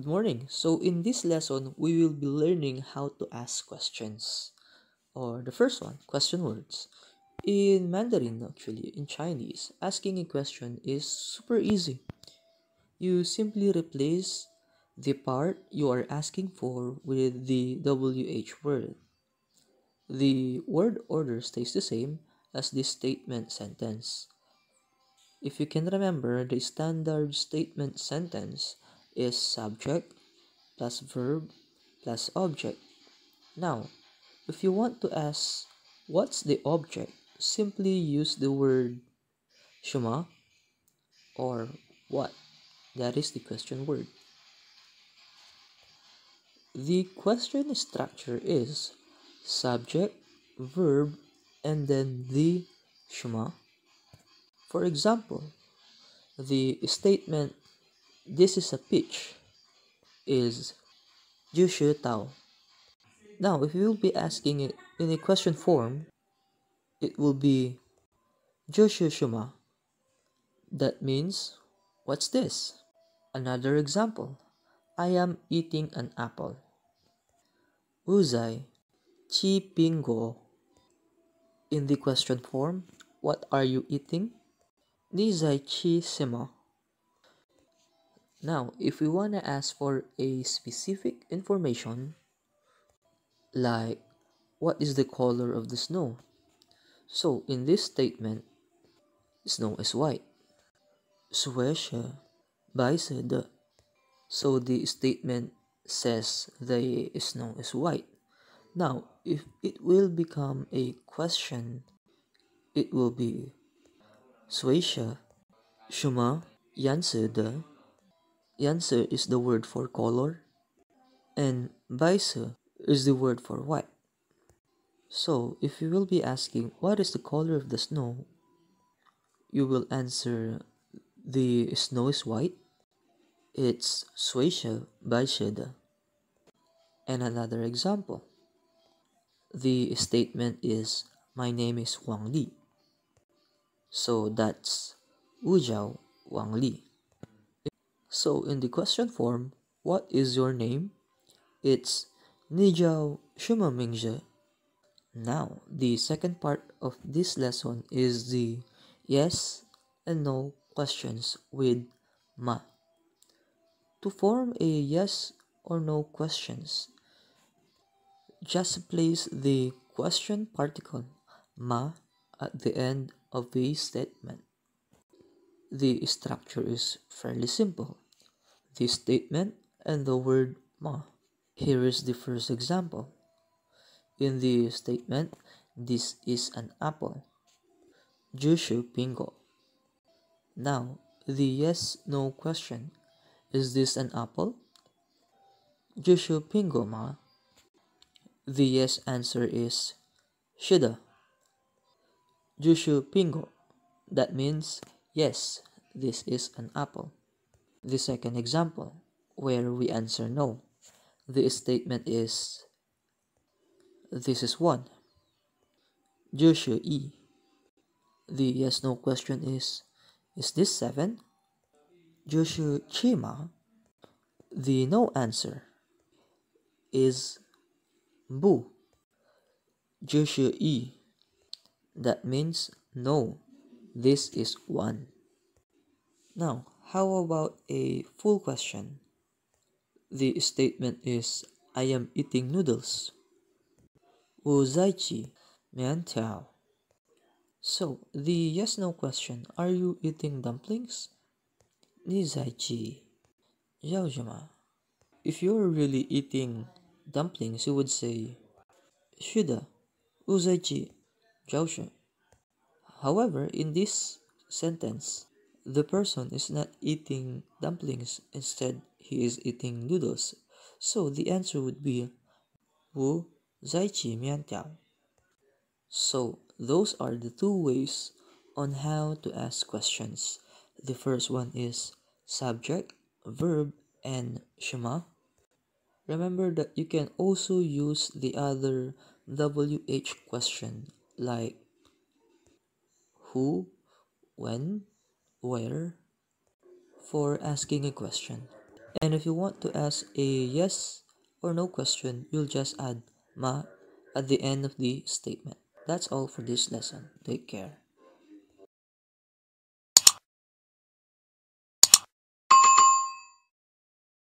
Good morning. So in this lesson, we will be learning how to ask questions. Or the first one, question words. In Mandarin, actually, in Chinese, asking a question is super easy. You simply replace the part you are asking for with the WH word. The word order stays the same as the statement sentence. If you can remember, the standard statement sentence is subject plus verb plus object. Now, if you want to ask what's the object, simply use the word shuma or what. That is the question word. The question structure is subject, verb, and then the shuma. For example, the statement "This is a peach" is Jushu Tao. Now, if you will be asking it in a question form, it will be Jushu Shuma. That means, what's this? Another example, I am eating an apple. Wo zai chi pingo. In the question form, what are you eating? Ni zai chi Simo. Now, if we want to ask for a specific information, like what is the color of the snow? So, in this statement, snow is white. Suesha, bai said. So, the statement says the snow is white. Now, if it will become a question, it will be Suesha, shuma yan se de. Yanse is the word for color, and baise is the word for white. So, if you will be asking what is the color of the snow, you will answer the snow is white. It's Suesha baise de. And another example, the statement is my name is Wang Li. So that's Wo Jiao Wang Li. So, in the question form, what is your name? It's Nijiao Shumamingzhe. Now, the second part of this lesson is the yes and no questions with ma. To form a yes or no questions, just place the question particle ma at the end of a statement. The structure is fairly simple. The statement and the word ma. Here is the first example. In the statement, this is an apple. Jushu Pingo. Now, the yes no question. Is this an apple? Jushu Pingo ma. The yes answer is shida. Jushu Pingo. That means yes, this is an apple. The second example, where we answer no. The statement is, this is one. Jushu E. The yes-no question is this seven? Jushu Chima. The no answer is Bu. Jushu E. That means no. This is one. Now, how about a full question? The statement is, I am eating noodles. Wo zai chi mian tiao. So, the yes-no question, are you eating dumplings? Ni zai chi jiao zi ma. If you're really eating dumplings, you would say, shida, wuzai chi jiao zi. However, in this sentence, the person is not eating dumplings. Instead, he is eating noodles. So, the answer would be Wo zai chi mian tiao. So, those are the two ways on how to ask questions. The first one is subject, verb, and shuma. Remember that you can also use the other WH question like who, when, where, for asking a question. And if you want to ask a yes or no question, you'll just add ma at the end of the statement. That's all for this lesson. Take care.